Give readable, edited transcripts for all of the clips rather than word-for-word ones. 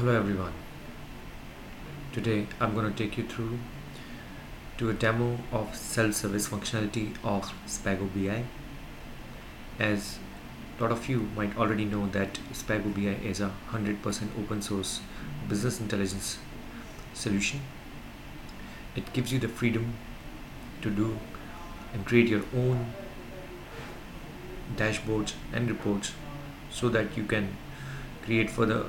Hello everyone, today I'm going to take you through to a demo of self-service functionality of SpagoBI. As a lot of you might already know that SpagoBI is a 100% open source business intelligence solution. It gives you the freedom to do and create your own dashboards and reports so that you can create further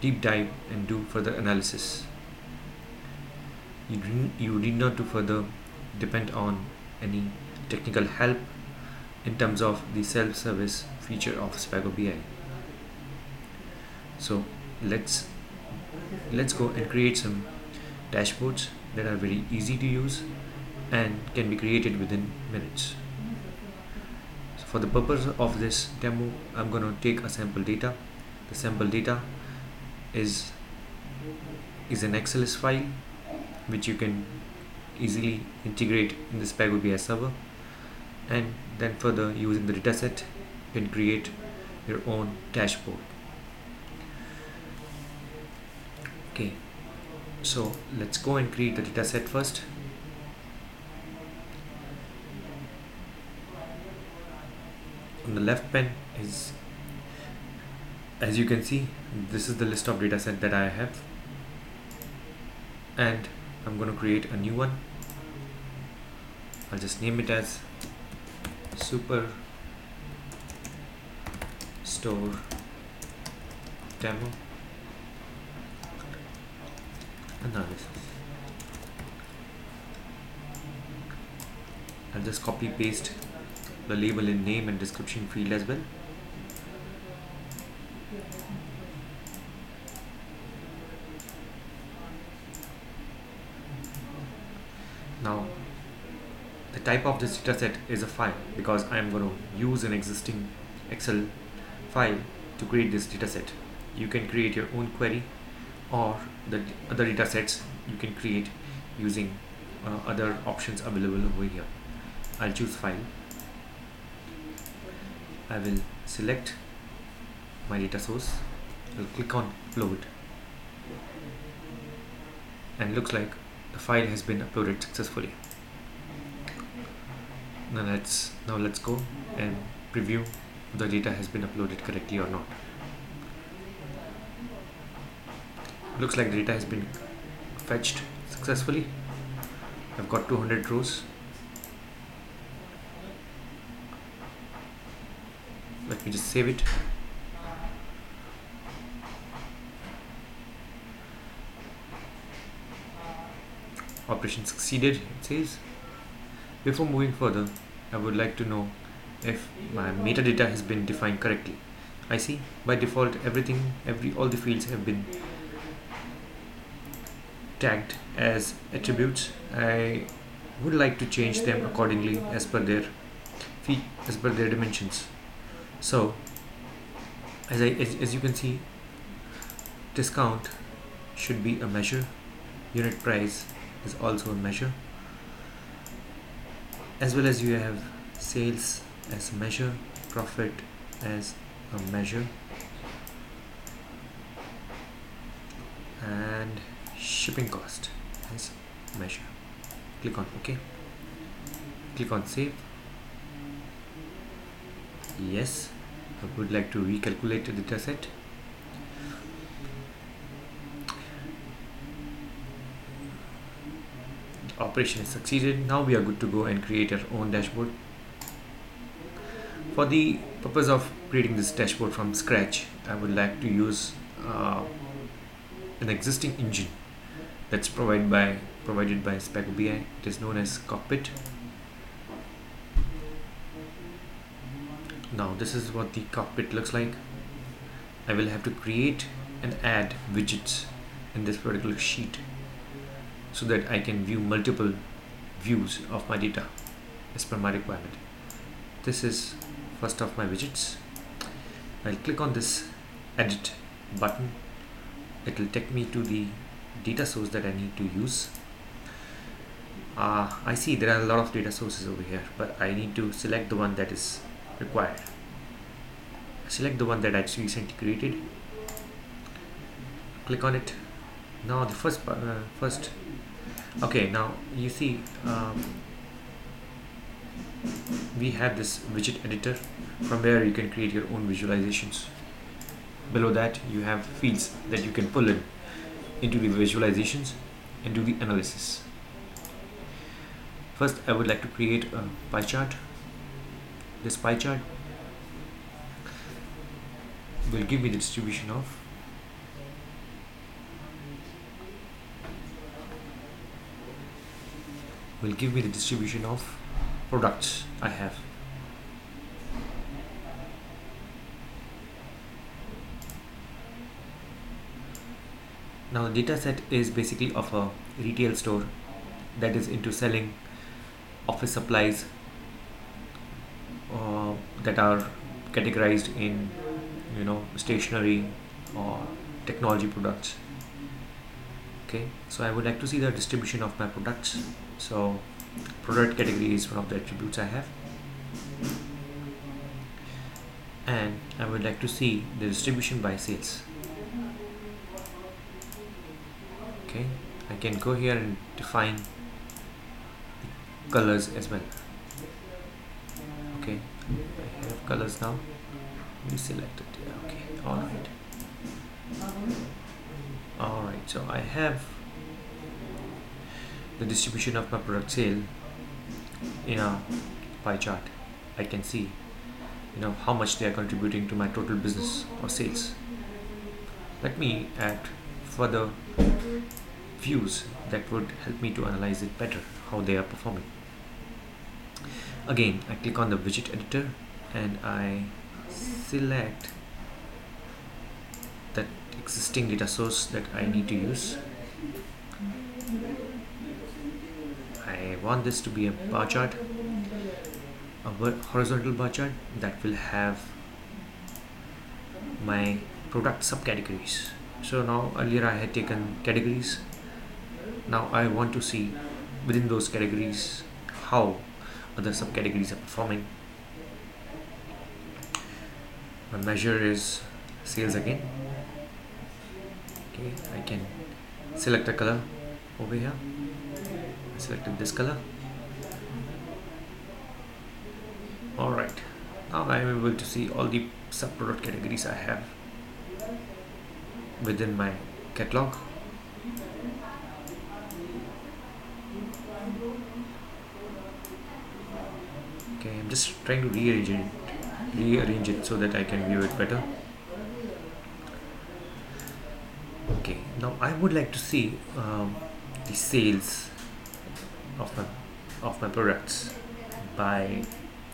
deep dive and do further analysis. You need not to further depend on any technical help in terms of the self-service feature of SpagoBI. So let's go and create some dashboards that are very easy to use and can be created within minutes. So for the purpose of this demo, I'm going to take a sample data. The sample data is an XLS file which you can easily integrate in the SpagoBI server, and then further using the dataset you can create your own dashboard. Okay, so let's go and create the dataset first. On the left pane is, as you can see, this is the list of dataset that I have, and I'm going to create a new one. I'll just name it as Superstore Demo Analysis. I'll just copy paste the label in name and description field as well. Now, the type of this dataset is a file because I am going to use an existing Excel file to create this dataset. You can create your own query, or the other datasets you can create using other options available over here. I'll choose file. I will select my data source. I'll click on upload, and looks like the file has been uploaded successfully. Now let's go and preview if the data has been uploaded correctly or not. Looks like the data has been fetched successfully. I've got 200 rows. Let me just save it. Operation succeeded, it says. Before moving further, I would like to know if my metadata has been defined correctly. I see by default all the fields have been tagged as attributes. I would like to change them accordingly as per their dimensions. So as you can see, discount should be a measure. Unit price is also a measure, as well as you have sales as a measure, profit as a measure, and shipping cost as a measure. Click on OK, click on save. Yes, I would like to recalculate the dataset. Operation is succeeded. Now we are good to go and create our own dashboard. For the purpose of creating this dashboard from scratch, I would like to use an existing engine that's provided by SpagoBI. It is known as Cockpit. Now this is what the cockpit looks like. I will have to create and add widgets in this particular sheet, so that I can view multiple views of my data as per my requirement. This is first of my widgets. I'll click on this edit button. It will take me to the data source that I need to use. I see there are a lot of data sources over here, but I need to select the one that is required. Select the one that I recently created. click on it. Now the first okay, now you see we have this widget editor from where you can create your own visualizations. Below that you have fields that you can pull in into the visualizations and do the analysis. First I would like to create a pie chart. This pie chart will give me the distribution of products I have. Now the data set is basically of a retail store that is into selling office supplies that are categorized in, you know, stationery or technology products. Okay, so I would like to see the distribution of my products. So product category is one of the attributes I have, and I would like to see the distribution by sales. Okay, I can go here and define colors as well. Okay, I have colors now. We select it. Okay, all right, so I have the distribution of my product sale in a pie chart. I can see, you know, how much they are contributing to my total business or sales. Let me add further views that would help me to analyze it better, how they are performing. Again, I click on the widget editor and I select that existing data source that I need to use. I want this to be a bar chart, a horizontal bar chart that will have my product subcategories. So now earlier I had taken categories. Now I want to see within those categories how other subcategories are performing. My measure is sales again. Okay, I can select a color over here. I selected this color. Alright, now I am able to see all the sub-product categories I have within my catalog. Okay, I'm just trying to rearrange it so that I can view it better. Okay, now I would like to see the sales of my products by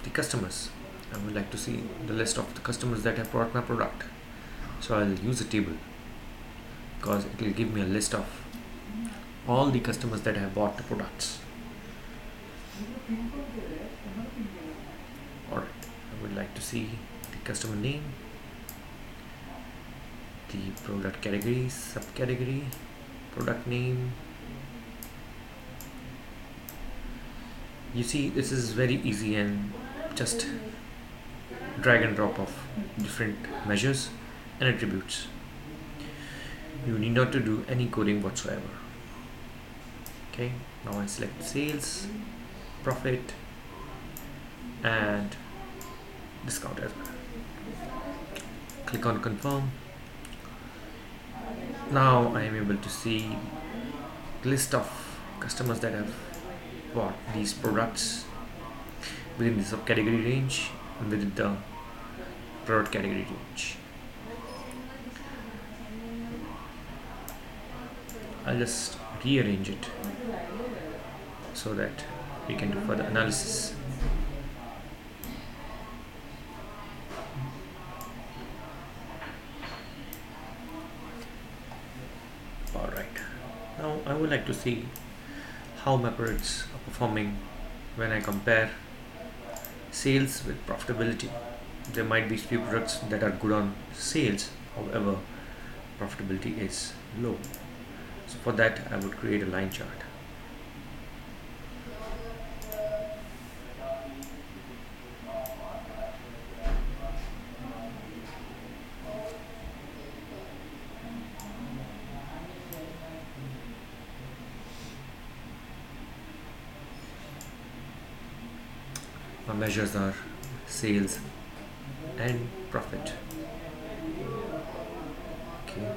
the customers. I would like to see the list of the customers that have bought my product. So I'll use a table because it will give me a list of all the customers that have bought the products. Alright, I would like to see the customer name, the product category, subcategory, product name. You see, this is very easy and just drag and drop of different measures and attributes. You need not to do any coding whatsoever. Okay, now I select sales, profit and discount as well. Click on confirm. Now I am able to see list of customers that have bought these products within the subcategory range and within the product category range. I'll just rearrange it so that we can do further analysis. Alright, now I would like to see how my products are performing when I compare sales with profitability. There might be few products that are good on sales, however profitability is low. So for that I would create a line chart. measures are sales and profit. Okay.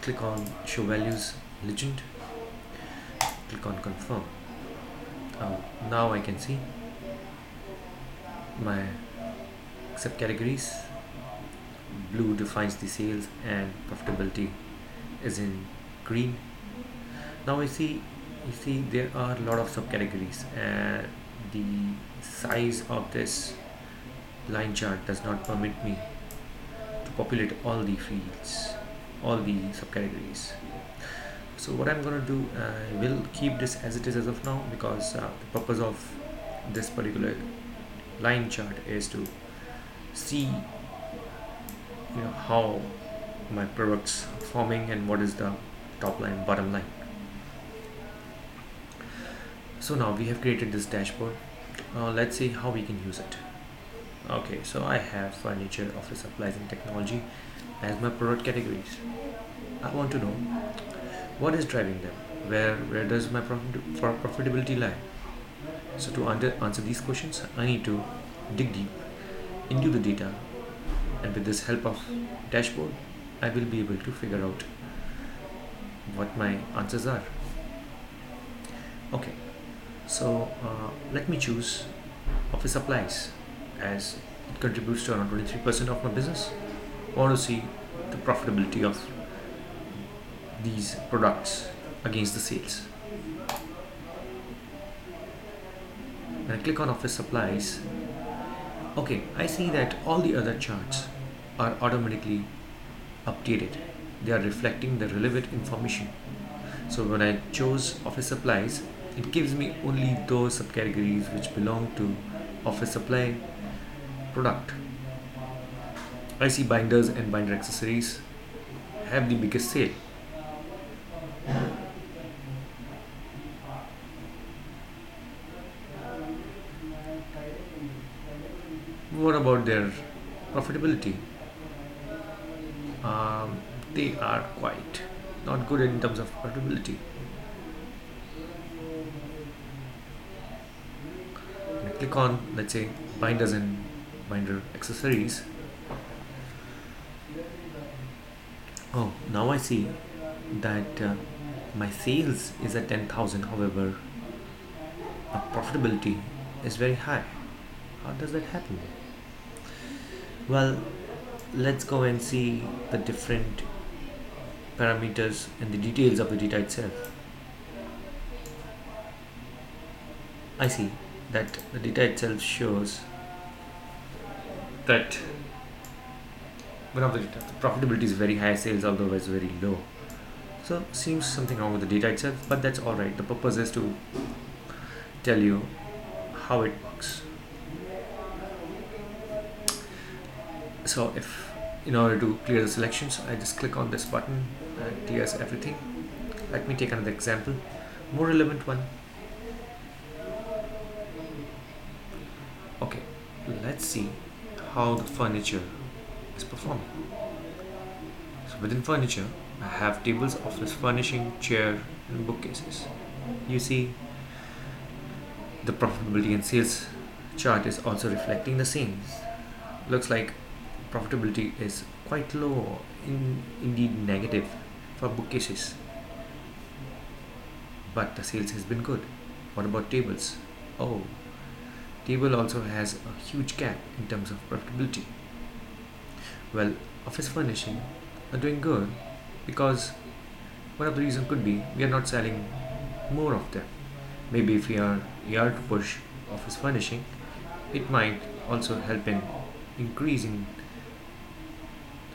Click on show values legend, click on confirm. Now I can see my subcategories. Blue defines the sales and profitability is in green. Now you see there are a lot of subcategories, and the size of this line chart does not permit me to populate all the fields, all the subcategories. So what I'm going to do, I will keep this as it is as of now, because the purpose of this particular line chart is to see, you know, how my products are forming and what is the top line, bottom line. So now we have created this dashboard. Let's see how we can use it. Okay, so I have furniture, office supplies and technology as my product categories. I want to know what is driving them, where does my profitability lie. So to answer these questions, I need to dig deep into the data, and with this help of dashboard I will be able to figure out what my answers are. Okay, so let me choose office supplies, as it contributes to around 23% of my business. I want to see the profitability of these products against the sales. When I click on office supplies, okay, I see that all the other charts are automatically updated. They are reflecting the relevant information. So when I chose office supplies, it gives me only those subcategories which belong to office supply product. I see binders and binder accessories have the biggest sale. What about their profitability? They are quite not good in terms of profitability. And I click on, let's say, binders and binder accessories. Oh, now I see that my sales is at 10,000, however my profitability is very high. How does that happen? Well, let's go and see the different parameters and the details of the data itself. I see that the data itself shows that one of the data, the profitability is very high, sales although is very low. So seems something wrong with the data itself, but that's all right. The purpose is to tell you how it works. So if in order to clear the selections, I just click on this button and clears everything. Let me take another example, more relevant one. Okay, let's see how the furniture is performing. So within furniture, I have tables, office furnishing, chair and bookcases. You see the profitability and sales chart is also reflecting the same. Looks like profitability is quite low, indeed negative for bookcases, but the sales has been good. What about tables? Oh, table also has a huge gap in terms of profitability. Well, office furnishing are doing good, because one of the reasons could be we are not selling more of them. Maybe if we are to push office furnishing, it might also help in increasing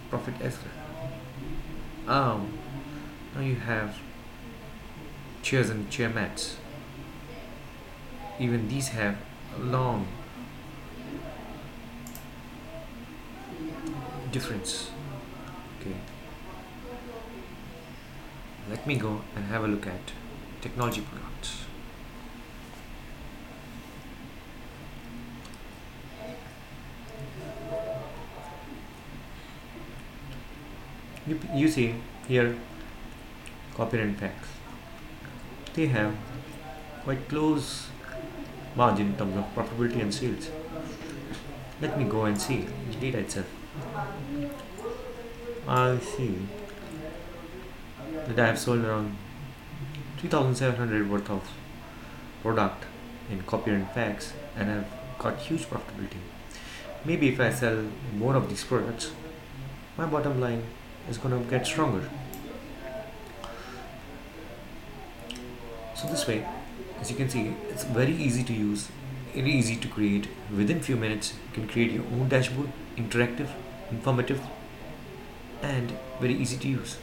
profit as well. Now you have chairs and chair mats. Even these have a long difference. Okay, let me go and have a look at technology products. you see here copyright packs, they have quite close margin in terms of profitability and sales. Let me go and see the data itself. I see that I have sold around 3,700 worth of product in copy and packs, and I have got huge profitability. Maybe if I sell more of these products, my bottom line is going to get stronger. So this way, as you can see, it's very easy to use, very easy to create. Within few minutes, you can create your own dashboard, interactive, informative, and very easy to use.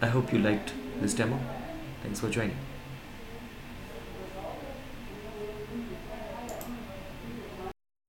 I hope you liked this demo. Thanks for joining.